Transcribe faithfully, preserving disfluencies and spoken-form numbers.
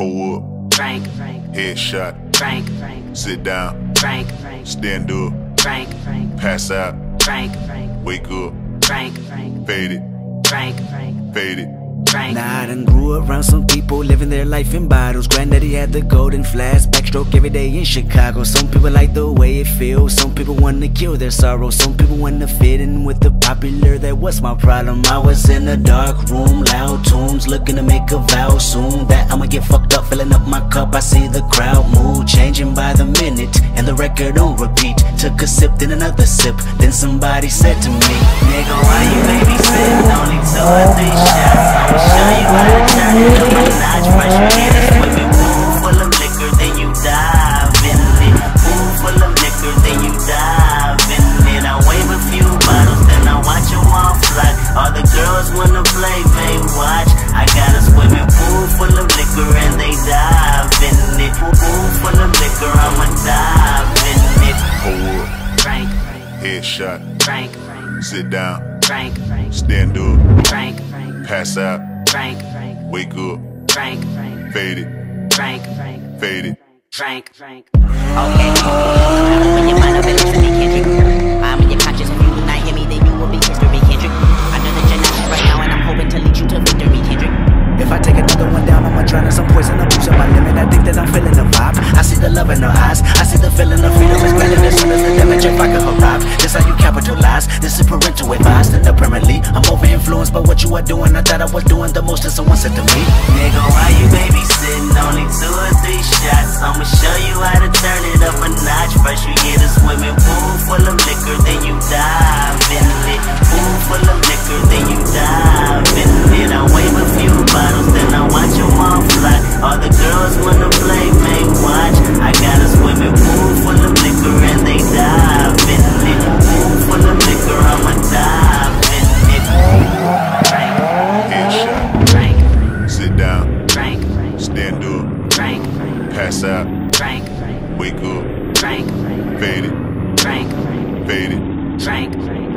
Hold up. Frank. Headshot. Frank. Sit down. Frank. Stand up. Frank. Pass out. Frank. Wake up. Frank. Fade it. Frank. Fade it. Frank. Nah, I done grew around some people living their life in bottles. Granddaddy had the golden flask, backstroke every day in Chicago. Some people like the way it feels, some people wanna kill their sorrow. Some people wanna fit in with the popular, that was my problem. I was in a dark room, loud tunes, looking to make a vow soon that I'ma get fucked up, filling up my cup. I see the crowd mood changing by the minute, and the record on repeat. Took a sip, then another sip, then somebody said to me, nigga, why you babysitting? Only two or three shots, I'ma show you how to turn it up. Menage pressure, get it swimming. Pool full of liquor, then you dive in it. Pool full of liquor, then you dive in it. I wave a few bottles, then I watch you all fly. All the girls wanna play, they watch. I got a swimming pool full of liquor, and they dive in it. Pool full of liquor, I'ma dive in it. Hold up. Frank. Headshot. Frank. Sit down. Frank. Stand up. Frank. Pass out. Frank. Wake up. Frank. Fade it. Frank. Fade it. Frank. Frank. Okay. When your mind up and listen to Kendrick, I'm in your conscience. If you do not hear me, then you will be history, Kendrick. I'm in the generation right now, and I'm hoping to lead you to victory, Kendrick. If I take another one down, I'ma drown in some poison, abuse of my limit. I think that I'm feeling the vibe. I see the love in her eyes. I see the feeling of freedom is granted as soon as the damage if I can arrive. This how you capitalize. This is parental advice. Then apparently, I'm over influenced by what you are doing. I thought I was doing the most, and someone said to me, nigga, why you babysitting? Only two or three shots. I'ma show you how to turn it up a notch. First you get a swimming pool full of liquor, then you dive in it. Pool full of liquor, then you dive in it. I wave a few bottles, then I watch your mom fly. All the girls wanna play, may watch. I got a swimming pool full of liquor, and they dive in it. Pool full of liquor, I'ma dive in it. Frank. Headshot. Frank. Sit down. Frank. Stand up. Frank. Pass out. Frank. Wake up. Frank. Fade it. Frank. Fade it. Frank.